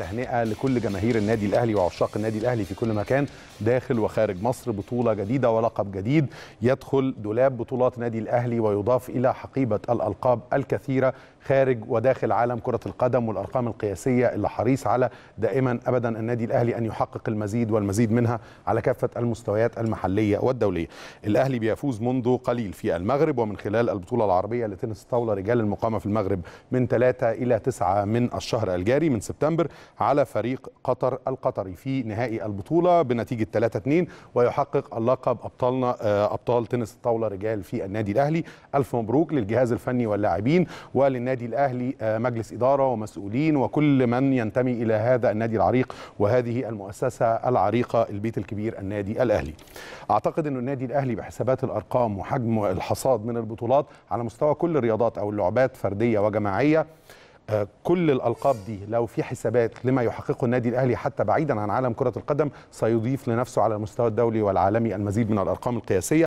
تهنئة لكل جماهير النادي الأهلي وعشاق النادي الأهلي في كل مكان داخل وخارج مصر. بطولة جديدة ولقب جديد يدخل دولاب بطولات نادي الأهلي ويضاف إلى حقيبة الألقاب الكثيرة خارج وداخل عالم كرة القدم والأرقام القياسية اللي حريص على دائما أبدا النادي الأهلي أن يحقق المزيد والمزيد منها على كافة المستويات المحلية والدولية. الأهلي بيفوز منذ قليل في المغرب ومن خلال البطولة العربية لتنس الطاولة رجال المقاومة في المغرب من 3 إلى 9 من الشهر الجاري من سبتمبر على فريق قطر القطري في نهائي البطولة بنتيجة 3-2 ويحقق اللقب أبطالنا أبطال تنس الطاولة رجال في النادي الأهلي. ألف مبروك للجهاز الفني واللاعبين وللنادي الأهلي مجلس إدارة ومسؤولين وكل من ينتمي إلى هذا النادي العريق وهذه المؤسسة العريقة البيت الكبير النادي الأهلي. أعتقد أن النادي الأهلي بحسابات الأرقام وحجم الحصاد من البطولات على مستوى كل الرياضات أو اللعبات فردية وجماعية كل الألقاب دي لو في حسابات لما يحققه النادي الأهلي حتى بعيدا عن عالم كرة القدم سيضيف لنفسه على المستوى الدولي والعالمي المزيد من الأرقام القياسية.